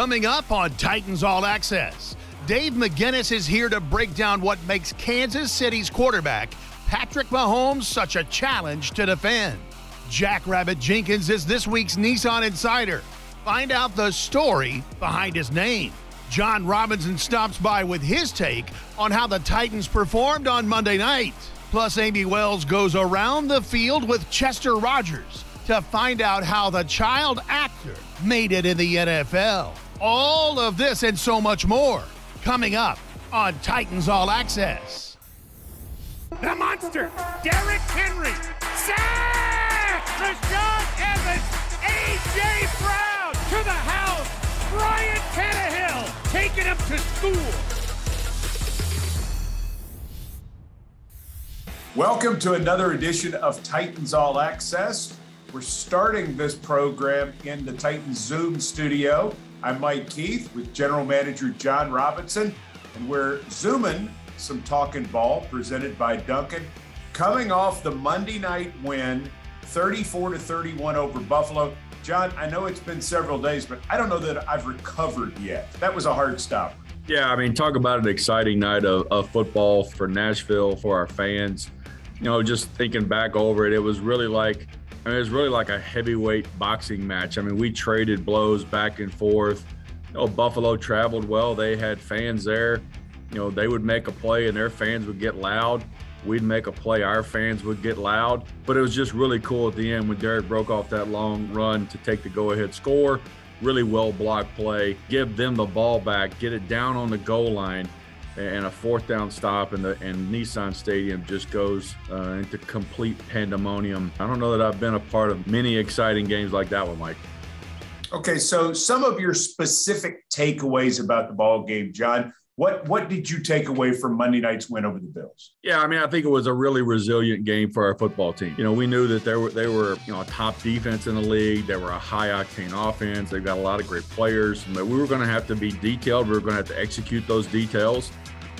Coming up on Titans All Access, Dave McGinnis is here to break down what makes Kansas City's quarterback, Patrick Mahomes, such a challenge to defend. Jackrabbit Jenkins is this week's Nissan Insider. Find out the story behind his name. John Robinson stops by with his take on how the Titans performed on Monday night. Plus, Amie Wells goes around the field with Chester Rogers to find out how the child actor made it in the NFL. All of this and so much more coming up on Titans All Access. The monster, Derrick Henry, sack! Rashawn Evans, AJ Brown to the house. Ryan Tannehill taking him to school. Welcome to another edition of Titans All Access. We're starting this program in the Titans Zoom studio. I'm Mike Keith with General Manager John Robinson, and we're Zooming some Talking Ball presented by Duncan. Coming off the Monday night win, 34-31 over Buffalo. John, I know it's been several days, but I don't know that I've recovered yet. That was a hard stop. Yeah, I mean, talk about an exciting night of football for Nashville, for our fans. You know, just thinking back over it, it was really like, I mean, it was really like a heavyweight boxing match. I mean, we traded blows back and forth. You know, Buffalo traveled well. They had fans there. You know, they would make a play and their fans would get loud. We'd make a play, our fans would get loud. But it was just really cool at the end when Derrick broke off that long run to take the go-ahead score. Really well blocked play, give them the ball back, get it down on the goal line, and a fourth down stop, and Nissan Stadium just goes into complete pandemonium. I don't know that I've been a part of many exciting games like that one, Mike. Okay, so some of your specific takeaways about the ball game, John. What did you take away from Monday night's win over the Bills? Yeah, I mean, I think it was a really resilient game for our football team. You know, we knew that they were you know, a top defense in the league. They were a high-octane offense. They've got a lot of great players. But we were going to have to be detailed. We were going to have to execute those details,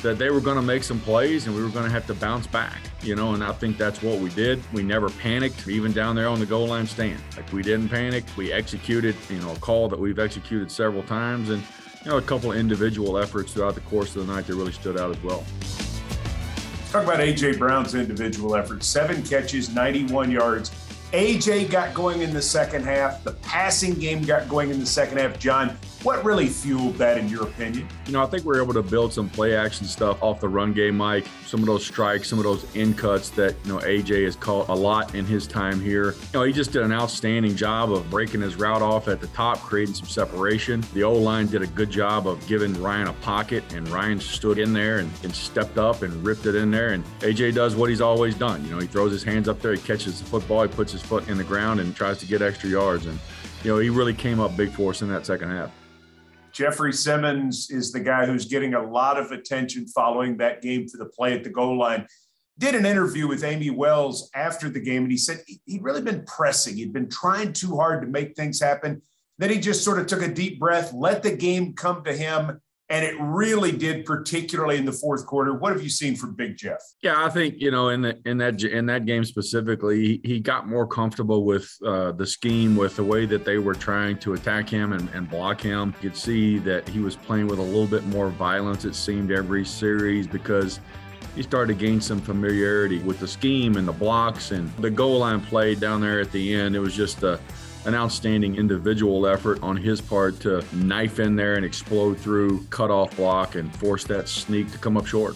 that they were going to make some plays and we were going to have to bounce back, you know, and I think that's what we did. We never panicked, even down there on the goal line stand. Like, we didn't panic. We executed, you know, a call that we've executed several times, and, you know, a couple of individual efforts throughout the course of the night that really stood out as well. Let's talk about A.J. Brown's individual efforts. 7 catches, 91 yards. A.J. got going in the second half. The passing game got going in the second half. John, what really fueled that in your opinion? You know, I think we were able to build some play action stuff off the run game, Mike. Some of those strikes, some of those in cuts that, you know, A.J. has caught a lot in his time here. You know, he just did an outstanding job of breaking his route off at the top, creating some separation. The O-line did a good job of giving Ryan a pocket, and Ryan stood in there and stepped up and ripped it in there. And A.J. does what he's always done. You know, he throws his hands up there, he catches the football, he puts his foot in the ground and tries to get extra yards. And, you know, he really came up big for us in that second half. Jeffrey Simmons is the guy who's getting a lot of attention following that game for the play at the goal line. Did an interview with Amie Wells after the game, and he said he'd really been pressing. He'd been trying too hard to make things happen. Then he just sort of took a deep breath, let the game come to him, and it really did, particularly in the fourth quarter. What have you seen from Big Jeff? Yeah, I think, you know, in that game specifically, he got more comfortable with the scheme, with the way that they were trying to attack him and block him. You could see that he was playing with a little bit more violence, it seemed, every series, because he started to gain some familiarity with the scheme and the blocks and the goal line play down there at the end. It was just an outstanding individual effort on his part to knife in there and explode through, cut off block, and force that sneak to come up short.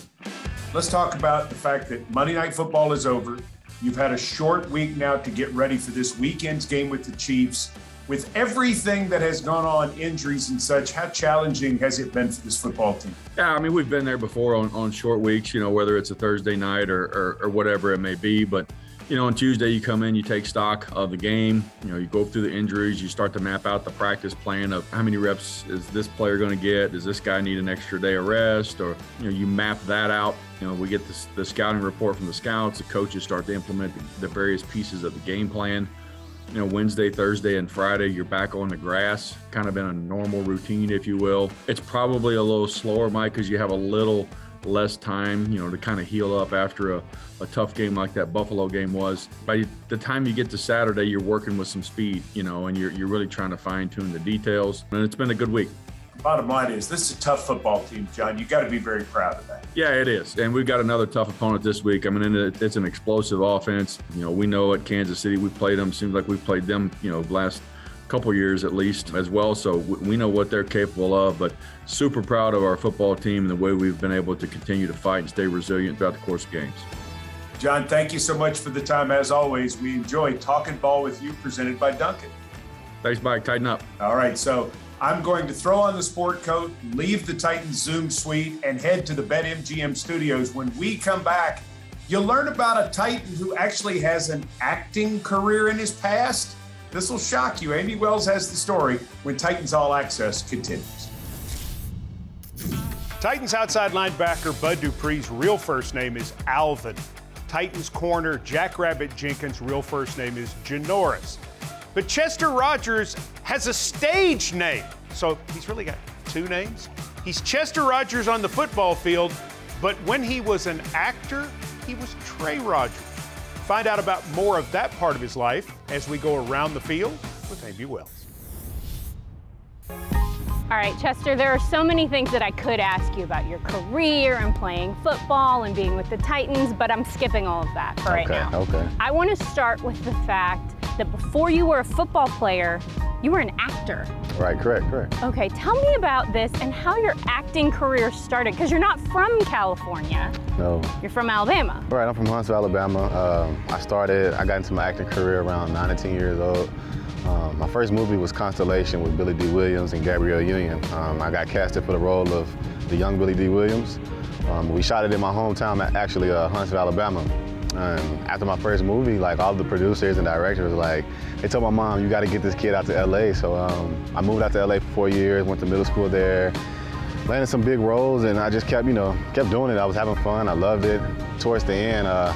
Let's talk about the fact that Monday Night Football is over. You've had a short week now to get ready for this weekend's game with the Chiefs. With everything that has gone on, injuries and such, how challenging has it been for this football team? Yeah, I mean, we've been there before on short weeks, you know, whether it's a Thursday night or whatever it may be. But, you know, on Tuesday, you come in, you take stock of the game. You know, you go through the injuries, you start to map out the practice plan of how many reps is this player going to get? Does this guy need an extra day of rest? Or, you know, you map that out. You know, we get the scouting report from the scouts. The coaches start to implement the various pieces of the game plan. You know, Wednesday, Thursday, and Friday, you're back on the grass, kind of in a normal routine, if you will. It's probably a little slower, Mike, because you have a little less time, you know, to kind of heal up after a tough game like that Buffalo game was. By the time you get to Saturday, you're working with some speed, you know, and you're really trying to fine tune the details. And it's been a good week. Bottom line is, this is a tough football team, John. You got to be very proud of that. Yeah, it is. And we've got another tough opponent this week. I mean, it's an explosive offense. You know, we know at Kansas City, we played them. Seems like we've played them, you know, last couple years at least as well. So we know what they're capable of, but super proud of our football team and the way we've been able to continue to fight and stay resilient throughout the course of games. John, thank you so much for the time. As always, we enjoy Talking Ball with you, presented by Duncan. Thanks, Mike. Tighten up. All right. So I'm going to throw on the sport coat, leave the Titans Zoom suite, and head to the Bet MGM studios. When we come back, you'll learn about a Titan who actually has an acting career in his past. This will shock you. Amie Wells has the story when Titans All Access continues. Titans outside linebacker Bud Dupree's real first name is Alvin. Titans corner Jackrabbit Jenkins' real first name is Janoris. But Chester Rogers has a stage name. So he's really got two names. He's Chester Rogers on the football field, but when he was an actor, he was Trey Rogers. Find out about more of that part of his life as we go around the field with Amie Wells. All right, Chester, there are so many things that I could ask you about your career and playing football and being with the Titans, but I'm skipping all of that for right now. Okay. I want to start with the fact that before you were a football player, you were an actor. Right, correct. Okay, tell me about this and how your acting career started, because you're not from California. No. You're from Alabama. Right, I'm from Huntsville, Alabama. I got into my acting career around 9 or 10 years old. My first movie was Constellation with Billy D. Williams and Gabrielle Union. I got casted for the role of the young Billy D. Williams. We shot it in my hometown, actually, Huntsville, Alabama. After my first movie, like, all the producers and directors, like, they told my mom, you got to get this kid out to L.A. So I moved out to L.A. for 4 years, went to middle school there, landed some big roles, and I just kept, you know, kept doing it. I was having fun. I loved it. Towards the end, I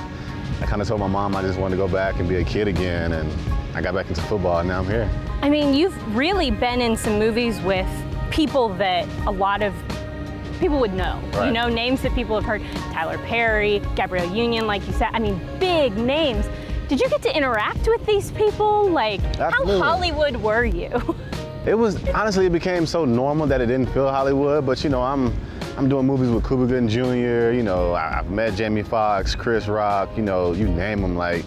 kind of told my mom I just wanted to go back and be a kid again, and I got back into football, and now I'm here. I mean, you've really been in some movies with people that a lot of people would know, right. You know, names that people have heard. Tyler Perry, Gabrielle Union, like you said, I mean, big names. Did you get to interact with these people? Like, absolutely. How Hollywood were you? It was, honestly, it became so normal that it didn't feel Hollywood, but you know, I'm doing movies with Cuba Gooding Jr., you know, I've met Jamie Foxx, Chris Rock, you know, you name them. Like,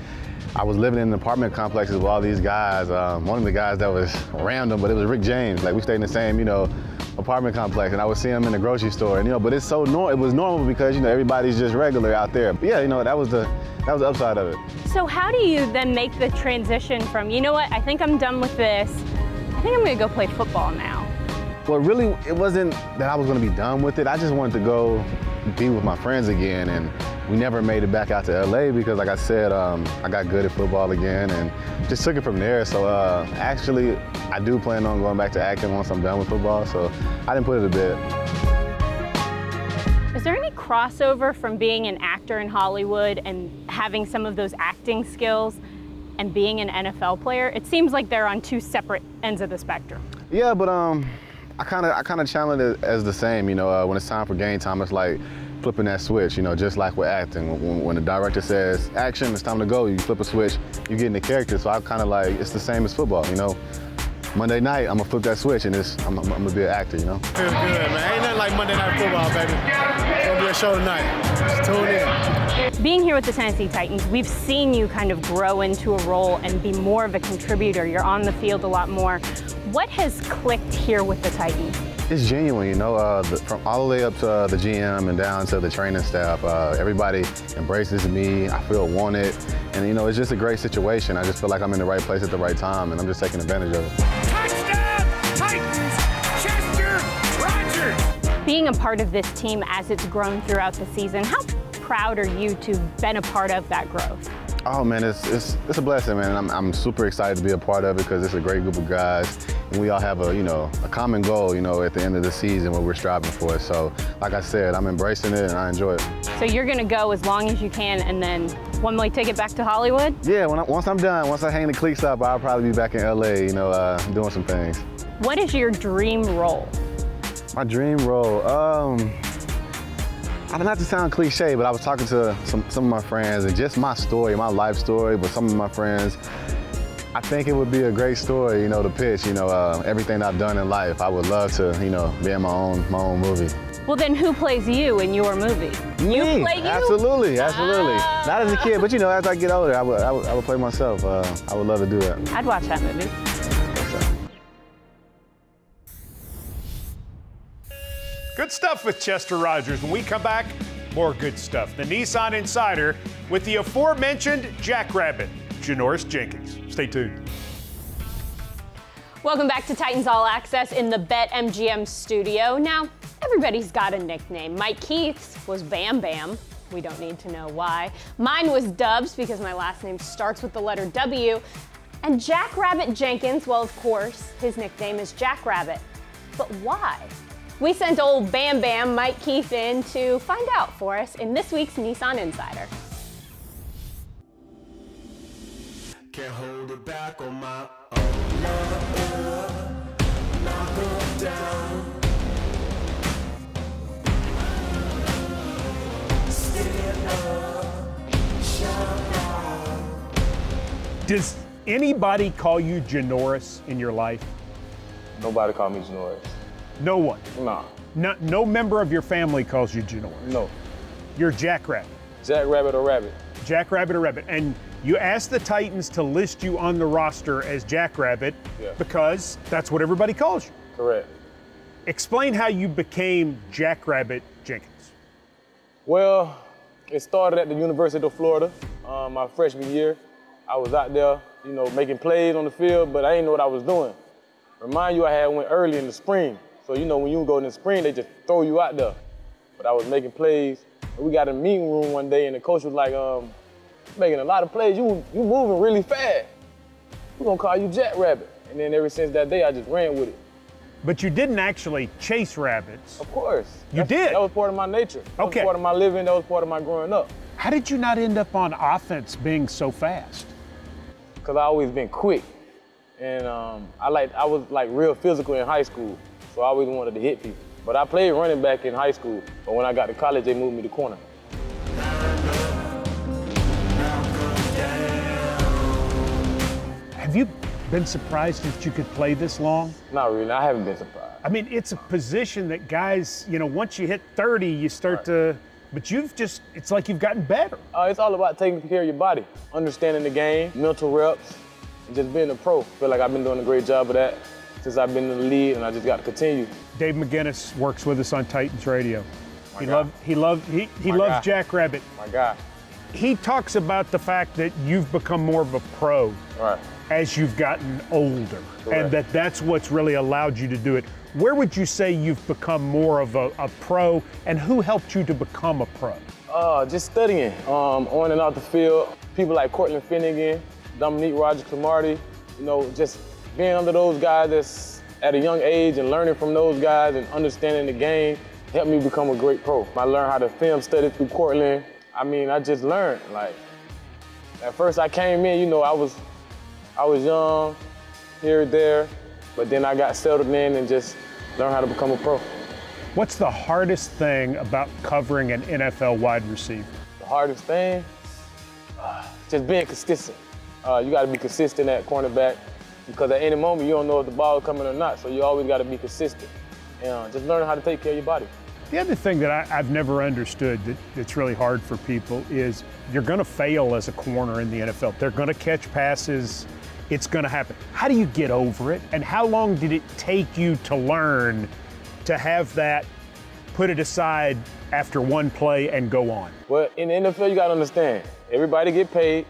I was living in apartment complexes with all these guys. One of the guys that was random, but it was Rick James. Like, we stayed in the same, you know, apartment complex, and I would see him in the grocery store, and you know, but it's so normal. It was normal because you know everybody's just regular out there. But yeah, you know, that was the upside of it. So how do you then make the transition from, you know what, I think I'm done with this. I think I'm gonna go play football now. Well, really, it wasn't that I was gonna be done with it. I just wanted to go be with my friends again, and we never made it back out to LA because, like I said, I got good at football again and just took it from there. So actually, I do plan on going back to acting once I'm done with football, so I didn't put it to bed. Is there any crossover from being an actor in Hollywood and having some of those acting skills and being an NFL player? It seems like they're on two separate ends of the spectrum. Yeah, but I kind of challenge it as the same, you know, when it's time for game time, it's like flipping that switch, you know, just like with acting. When the director says, action, it's time to go, you flip a switch, you get in the character. So I kind of like, it's the same as football, you know. Monday night, I'm gonna flip that switch and I'm gonna be an actor, you know. Feels good, man. Ain't nothing like Monday Night Football, baby. It's gonna be a show tonight. Just tune in. Being here with the Tennessee Titans, we've seen you kind of grow into a role and be more of a contributor. You're on the field a lot more. What has clicked here with the Titans? It's genuine, you know, from all the way up to the GM and down to the training staff. Everybody embraces me. I feel wanted. And, you know, it's just a great situation. I just feel like I'm in the right place at the right time, and I'm just taking advantage of it. Touchdown, Titans! Chester Rogers! Being a part of this team as it's grown throughout the season, how proud are you to have been a part of that growth? Oh man, it's a blessing, man. I'm super excited to be a part of it because it's a great group of guys, and we all have a, you know, a common goal, you know, at the end of the season what we're striving for. So like I said, I'm embracing it and I enjoy it. So you're gonna go as long as you can, and then one way take it back to Hollywood? Yeah, once I'm done, once I hang the cleats up, I'll probably be back in LA, you know, doing some things. What is your dream role? My dream role, I don't have to sound cliche, but I was talking to some of my friends, and just my story, my life story, but some of my friends, I think it would be a great story, you know, to pitch, you know, everything I've done in life. I would love to, you know, be in my own movie. Well, then who plays you in your movie? Me. You play you? Absolutely, absolutely. Not as a kid, but, you know, as I get older, I would play myself. I would love to do that. I'd watch that movie. Good stuff with Chester Rogers. When we come back, more good stuff. The Nissan Insider with the aforementioned Jackrabbit, Janoris Jenkins. Stay tuned. Welcome back to Titans All Access in the Bet MGM studio. Now, everybody's got a nickname. Mike Keith's was Bam Bam. We don't need to know why. Mine was Dubs because my last name starts with the letter W. And Jackrabbit Jenkins, well, of course, his nickname is Jackrabbit. But why? We sent old Bam Bam, Mike Keith, in to find out for us in this week's Nissan Insider. Can't hold it back on my own. Knock them down. Does anybody call you Janoris in your life? Nobody called me Janoris. No one? Nah. No member of your family calls you Janoris? No. You're Jackrabbit? Jackrabbit or Rabbit. Jackrabbit or Rabbit. And you asked the Titans to list you on the roster as Jackrabbit because that's what everybody calls you. Correct. Explain how you became Jackrabbit Jenkins. Well, it started at the University of Florida, my freshman year. I was out there, you know, making plays on the field, but I didn't know what I was doing. Remind you, I had went early in the spring. So, you know, when you go in the spring, they just throw you out there. But I was making plays. And we got in a meeting room one day, and the coach was like, making a lot of plays. You moving really fast. We're going to call you Jackrabbit. And then ever since that day, I just ran with it. But you didn't actually chase rabbits. Of course. You did? That was part of my nature. That was part of my living. That was part of my growing up. How did you not end up on offense being so fast? Because I always been quick. And I was like real physical in high school, so I always wanted to hit people. But I played running back in high school, but when I got to college, they moved me to corner. Have you been surprised that you could play this long? Not really, I haven't been surprised. I mean, it's a position that guys, you know, once you hit 30, you start to, but you've just, it's like you've gotten better. It's all about taking care of your body, understanding the game, mental reps, and just being a pro. I feel like I've been doing a great job of that since I've been in the league, and I just got to continue. Dave McGinnis works with us on Titans Radio. He loves Jackrabbit. My God. He talks about the fact that you've become more of a pro as you've gotten older, and that's what's really allowed you to do it. Where would you say you've become more of a pro, and who helped you to become a pro? Just studying on and off the field. People like Cortland Finnegan, Dominique Rogers-Cromartie, you know, just being under those guys that's at a young age and learning from those guys and understanding the game helped me become a great pro. I learned how to film study through Cortland. I mean, I just learned. Like, at first I came in, you know, I was young, here and there, but then I got settled in and just learned how to become a pro. What's the hardest thing about covering an NFL wide receiver? The hardest thing? Just being consistent. You got to be consistent at cornerback because at any moment you don't know if the ball is coming or not, so you always got to be consistent. And just learn how to take care of your body. The other thing that I've never understood that's really hard for people is you're going to fail as a corner in the NFL. They're going to catch passes. It's going to happen. How do you get over it? And how long did it take you to learn to have that, put it aside after one play and go on? Well, in the NFL, you got to understand, everybody get paid.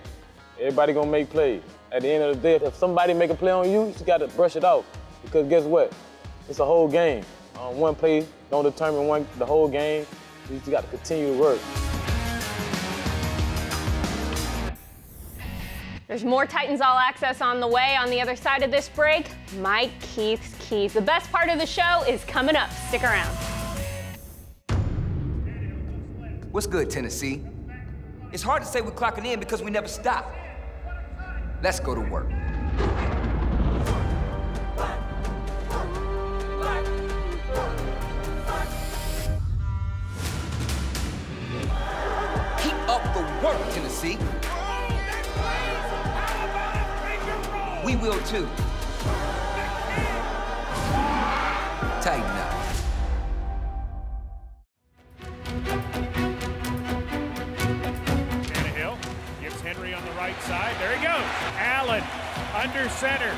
Everybody going to make plays. At the end of the day, if somebody make a play on you, you got to brush it off. Because guess what? It's a whole game. One play don't determine the whole game. You just got to continue to work. There's more Titans All Access on the way. On the other side of this break, Mike Keith's Keys. The best part of the show is coming up. Stick around. What's good, Tennessee? It's hard to say we're clocking in because we never stop. Let's go to work. Keep up the work, Tennessee. Oh, that plays. How about a finger roll? we will too. Tighten up. Tannehill gives Henry on the right side. There he goes. Allen under center.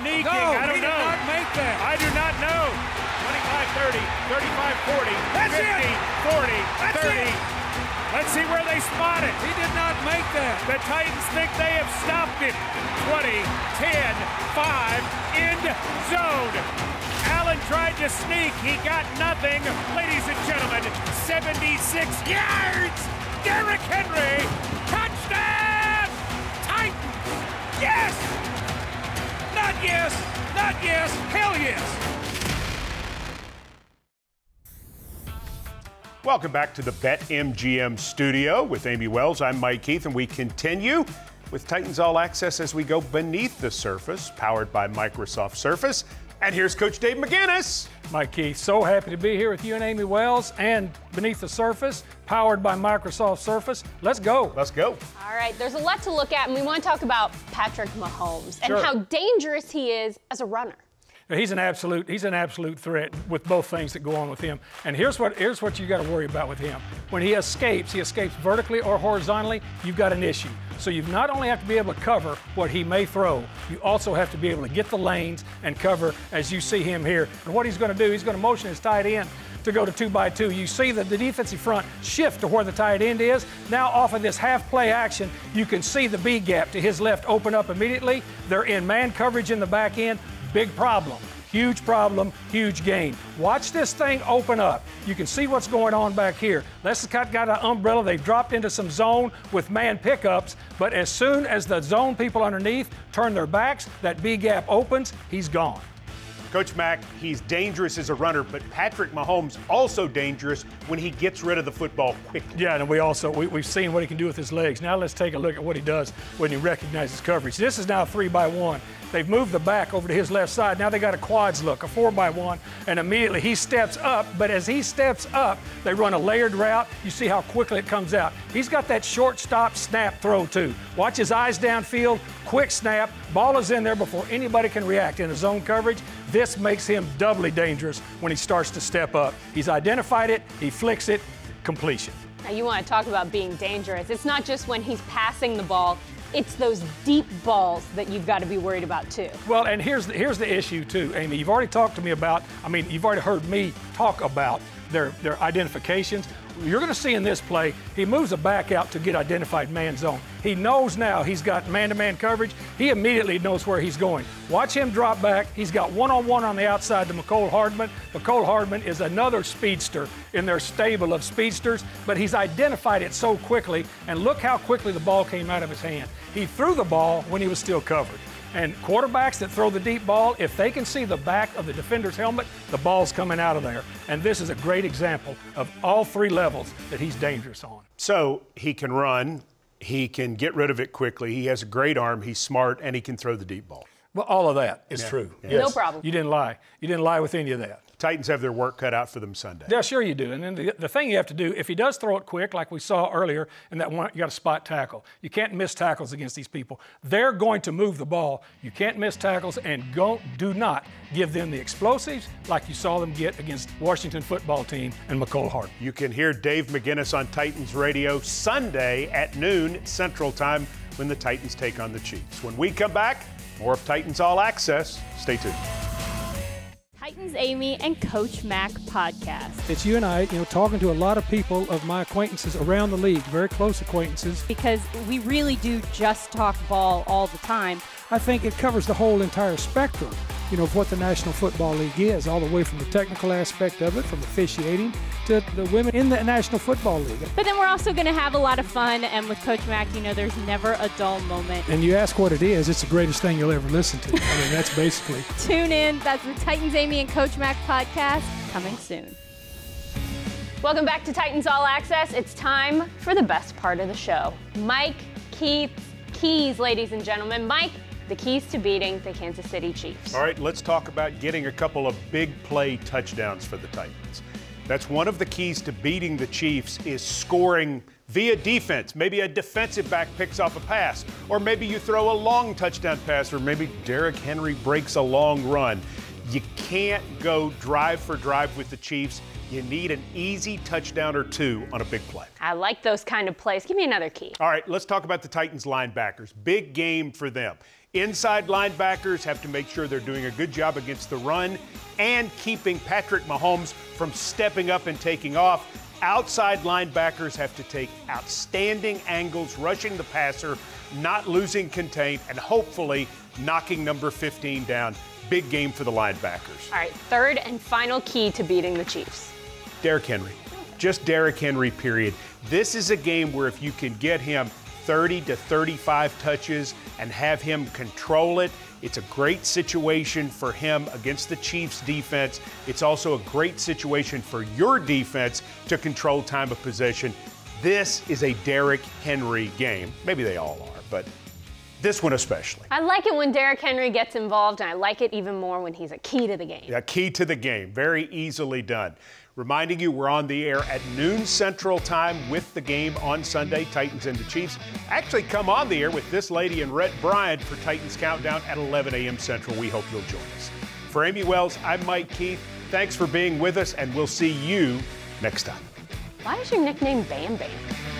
Sneaking. No, I don't know. Did not make that. I do not know. 25-30, 35-40, 50-40, 30. Let's see where they spot it. He did not make that. The Titans think they have stopped it. 20-10-5, end zone. Allen tried to sneak. He got nothing. Ladies and gentlemen, 76 yards. Derrick Henry, touchdown. Titans. Yes. Not yes. Not yes. Hell yes. Welcome back to the Bet MGM studio with Amie Wells. I'm Mike Keith, and we continue with Titans All Access as we go beneath the surface, powered by Microsoft Surface. And here's Coach Dave McGinnis. Mike Keith, so happy to be here with you and Amie Wells, and beneath the surface, powered by Microsoft Surface. Let's go. Let's go. All right, there's a lot to look at, and we want to talk about Patrick Mahomes and how dangerous he is as a runner. He's an absolute threat with both things that go on with him. And here's what you got to worry about with him. When he escapes vertically or horizontally, you've got an issue. So you not only have to be able to cover what he may throw, you also have to be able to get the lanes and cover as you see him here. And what he's going to do, he's going to motion his tight end to go to 2x2. You see that the defensive front shift to where the tight end is. Now off of this half play action, you can see the B gap to his left open up immediately. They're in man coverage in the back end. Big problem, huge gain. Watch this thing open up. You can see what's going on back here. Lester's got an umbrella. They've dropped into some zone with man pickups, but as soon as the zone people underneath turn their backs, that B gap opens, he's gone. Coach Mack, he's dangerous as a runner, but Patrick Mahomes also dangerous when he gets rid of the football quickly. Yeah, and we've seen what he can do with his legs. Now let's take a look at what he does when he recognizes coverage. This is now 3x1. They've moved the back over to his left side. Now they got a quads look, a 4x1, and immediately he steps up. But as he steps up, they run a layered route. You see how quickly it comes out. He's got that shortstop snap throw, too. Watch his eyes downfield, quick snap. Ball is in there before anybody can react in a zone coverage. This makes him doubly dangerous when he starts to step up. He's identified it. He flicks it. Completion. Now you want to talk about being dangerous. It's not just when he's passing the ball. It's those deep balls that you've got to be worried about, too. Well, and here's the issue, too, Amie. You've already talked to me about, I mean, you've already heard me talk about their identifications. You're going to see in this play, he moves a back out to get identified man zone. He knows now he's got man-to-man coverage. He immediately knows where he's going. Watch him drop back. He's got one-on-one on the outside to McCole Hardman. McCole Hardman is another speedster in their stable of speedsters, but he's identified it so quickly, and look how quickly the ball came out of his hand. He threw the ball when he was still covered. And quarterbacks that throw the deep ball, if they can see the back of the defender's helmet, the ball's coming out of there. And this is a great example of all three levels that he's dangerous on. So he can run, he can get rid of it quickly, he has a great arm, he's smart, and he can throw the deep ball. Well, all of that is true. Yeah. Yes. No problem. You didn't lie. You didn't lie with any of that. Titans have their work cut out for them Sunday. Yeah, sure you do. And then the thing you have to do, if he does throw it quick, like we saw earlier, and that one, you got to spot tackle. You can't miss tackles against these people. They're going to move the ball. You can't miss tackles, and do not give them the explosives like you saw them get against Washington football team and McCole Hardman. You can hear Dave McGinnis on Titans Radio Sunday at noon Central Time when the Titans take on the Chiefs. When we come back, more of Titans All Access. Stay tuned. Titans, Amie, and Coach Mack podcast. It's you and I, talking to a lot of people of my acquaintances around the league, very close acquaintances. Because we really do just talk ball all the time. I think it covers the whole entire spectrum, of what the National Football League is, all the way from the technical aspect of it, from officiating to the women in the National Football League. But then we're also going to have a lot of fun, and with Coach Mack, there's never a dull moment. And you ask what it is, it's the greatest thing you'll ever listen to. I mean, that's basically. Tune in. That's the Titans, Amie, and Coach Mack podcast, coming soon. Welcome back to Titans All Access. It's time for the best part of the show. Mike Keith Keys, ladies and gentlemen. Mike, the keys to beating the Kansas City Chiefs. All right, let's talk about getting a couple of big play touchdowns for the Titans. That's one of the keys to beating the Chiefs is scoring via defense. Maybe a defensive back picks off a pass, or maybe you throw a long touchdown pass, or maybe Derrick Henry breaks a long run. You can't go drive for drive with the Chiefs. You need an easy touchdown or two on a big play. I like those kind of plays. Give me another key. All right, let's talk about the Titans linebackers. Big game for them. Inside linebackers have to make sure they're doing a good job against the run and keeping Patrick Mahomes from stepping up and taking off. Outside linebackers have to take outstanding angles, rushing the passer, not losing contain, and hopefully knocking number 15 down. Big game for the linebackers. All right, third and final key to beating the Chiefs. Derrick Henry. Just Derrick Henry, period. This is a game where if you can get him 30 to 35 touches and have him control it, it's a great situation for him against the Chiefs' defense. It's also a great situation for your defense to control time of possession. This is a Derrick Henry game. Maybe they all are, but this one especially. I like it when Derrick Henry gets involved, and I like it even more when he's a key to the game. Yeah, key to the game. Very easily done. Reminding you, we're on the air at noon Central Time with the game on Sunday, Titans and the Chiefs. Actually, come on the air with this lady and Rhett Bryant for Titans Countdown at 11 a.m. Central. We hope you'll join us. For Amie Wells, I'm Mike Keith. Thanks for being with us, and we'll see you next time. Why is your nickname Bam Bam?